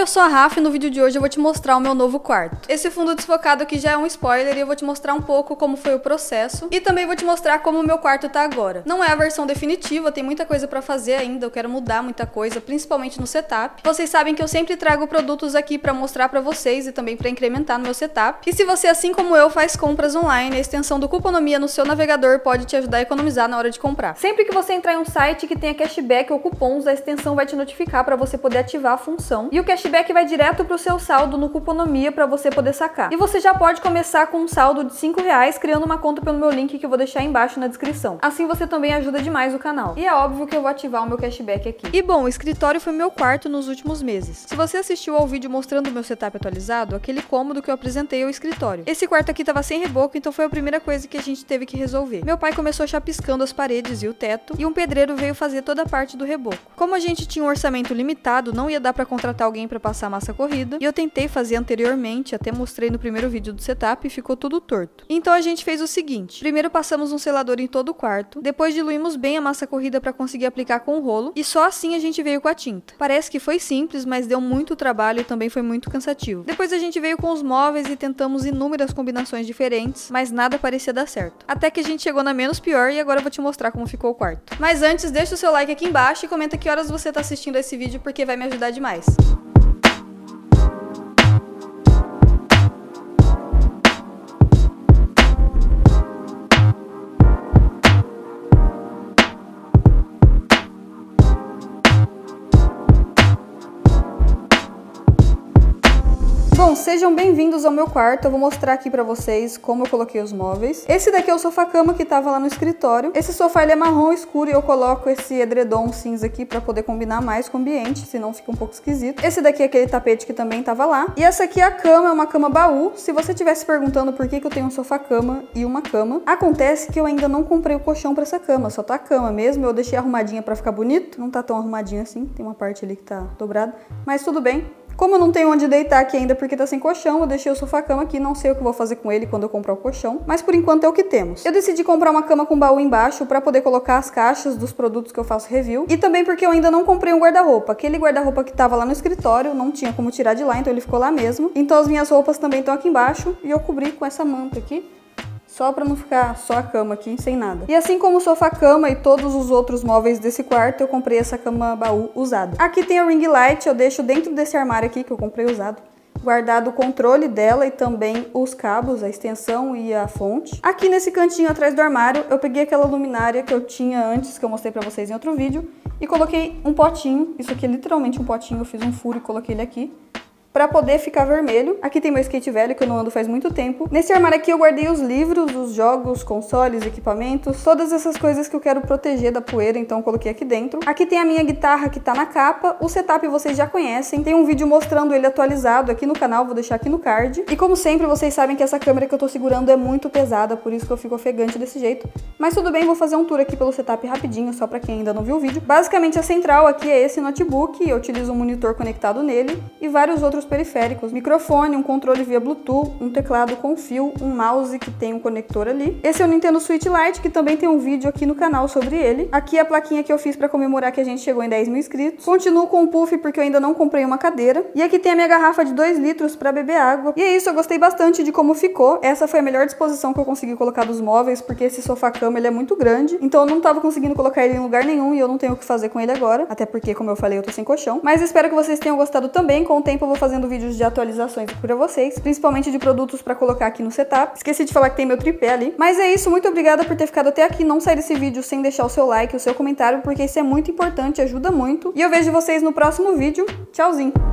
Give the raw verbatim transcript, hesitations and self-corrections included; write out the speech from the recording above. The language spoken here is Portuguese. Oi, eu sou a Rafa e no vídeo de hoje eu vou te mostrar o meu novo quarto. Esse fundo desfocado aqui já é um spoiler e eu vou te mostrar um pouco como foi o processo e também vou te mostrar como o meu quarto tá agora. Não é a versão definitiva, tem muita coisa pra fazer ainda, eu quero mudar muita coisa, principalmente no setup. Vocês sabem que eu sempre trago produtos aqui pra mostrar pra vocês e também pra incrementar no meu setup. E se você, assim como eu, faz compras online, a extensão do Cuponomia no seu navegador pode te ajudar a economizar na hora de comprar. Sempre que você entrar em um site que tenha cashback ou cupons, a extensão vai te notificar pra você poder ativar a função. E o cashback vai direto para o seu saldo no Cuponomia para você poder sacar. E você já pode começar com um saldo de cinco reais criando uma conta pelo meu link que eu vou deixar aí embaixo na descrição. Assim você também ajuda demais o canal. E é óbvio que eu vou ativar o meu cashback aqui. E bom, o escritório foi meu quarto nos últimos meses. Se você assistiu ao vídeo mostrando o meu setup atualizado, aquele cômodo que eu apresentei é o escritório. Esse quarto aqui tava sem reboco, então foi a primeira coisa que a gente teve que resolver. Meu pai começou chapiscando as paredes e o teto, e um pedreiro veio fazer toda a parte do reboco. Como a gente tinha um orçamento limitado, não ia dar para contratar alguém para passar massa corrida, e eu tentei fazer anteriormente, até mostrei no primeiro vídeo do setup e ficou tudo torto. Então a gente fez o seguinte: primeiro passamos um selador em todo o quarto, depois diluímos bem a massa corrida para conseguir aplicar com o rolo, e só assim a gente veio com a tinta. Parece que foi simples, mas deu muito trabalho e também foi muito cansativo. Depois a gente veio com os móveis e tentamos inúmeras combinações diferentes, mas nada parecia dar certo. Até que a gente chegou na menos pior e agora eu vou te mostrar como ficou o quarto. Mas antes, deixa o seu like aqui embaixo e comenta que horas você tá assistindo esse vídeo, porque vai me ajudar demais. Bom, sejam bem-vindos ao meu quarto. Eu vou mostrar aqui pra vocês como eu coloquei os móveis. Esse daqui é o sofá-cama que tava lá no escritório. Esse sofá ele é marrom escuro e eu coloco esse edredom cinza aqui pra poder combinar mais com o ambiente, senão fica um pouco esquisito. Esse daqui é aquele tapete que também tava lá. E essa aqui é a cama, é uma cama baú. Se você estivesse perguntando por que que eu tenho um sofá-cama e uma cama, acontece que eu ainda não comprei o colchão pra essa cama, só tá a cama mesmo. Eu deixei arrumadinha pra ficar bonito. Não tá tão arrumadinha assim, tem uma parte ali que tá dobrada, mas tudo bem. Como eu não tenho onde deitar aqui ainda porque tá sem colchão, eu deixei o sofá-cama aqui, não sei o que eu vou fazer com ele quando eu comprar o colchão, mas por enquanto é o que temos. Eu decidi comprar uma cama com baú embaixo pra poder colocar as caixas dos produtos que eu faço review, e também porque eu ainda não comprei um guarda-roupa. Aquele guarda-roupa que tava lá no escritório, não tinha como tirar de lá, então ele ficou lá mesmo. Então as minhas roupas também estão aqui embaixo e eu cobri com essa manta aqui, só pra não ficar só a cama aqui, sem nada. E assim como o sofá-cama e todos os outros móveis desse quarto, eu comprei essa cama baú usada. Aqui tem a ring light, eu deixo dentro desse armário aqui, que eu comprei usado, guardado o controle dela e também os cabos, a extensão e a fonte. Aqui nesse cantinho atrás do armário, eu peguei aquela luminária que eu tinha antes, que eu mostrei pra vocês em outro vídeo, e coloquei um potinho, isso aqui é literalmente um potinho, eu fiz um furo e coloquei ele aqui, pra poder ficar vermelho. Aqui tem meu skate velho, que eu não ando faz muito tempo. Nesse armário aqui eu guardei os livros, os jogos, consoles, equipamentos, todas essas coisas que eu quero proteger da poeira, então eu coloquei aqui dentro. Aqui tem a minha guitarra que tá na capa. O setup vocês já conhecem, tem um vídeo mostrando ele atualizado aqui no canal, vou deixar aqui no card. E como sempre, vocês sabem que essa câmera que eu tô segurando é muito pesada, por isso que eu fico ofegante desse jeito. Mas tudo bem, vou fazer um tour aqui pelo setup rapidinho, só pra quem ainda não viu o vídeo. Basicamente a central aqui é esse notebook, eu utilizo um monitor conectado nele e vários outros periféricos, microfone, um controle via Bluetooth, um teclado com fio, um mouse que tem um conector ali. Esse é o Nintendo Switch Lite, que também tem um vídeo aqui no canal sobre ele. Aqui é a plaquinha que eu fiz pra comemorar que a gente chegou em dez mil inscritos. Continuo com o puff porque eu ainda não comprei uma cadeira. E aqui tem a minha garrafa de dois litros pra beber água. E é isso, eu gostei bastante de como ficou. Essa foi a melhor disposição que eu consegui colocar dos móveis, porque esse sofá-cama ele é muito grande, então eu não tava conseguindo colocar ele em lugar nenhum e eu não tenho o que fazer com ele agora, até porque, como eu falei, eu tô sem colchão. Mas espero que vocês tenham gostado também. Com o tempo eu vou fazendo vídeos de atualizações para vocês, principalmente de produtos para colocar aqui no setup. Esqueci de falar que tem meu tripé ali. Mas é isso, muito obrigada por ter ficado até aqui. Não sai desse vídeo sem deixar o seu like, o seu comentário, porque isso é muito importante, ajuda muito. E eu vejo vocês no próximo vídeo. Tchauzinho!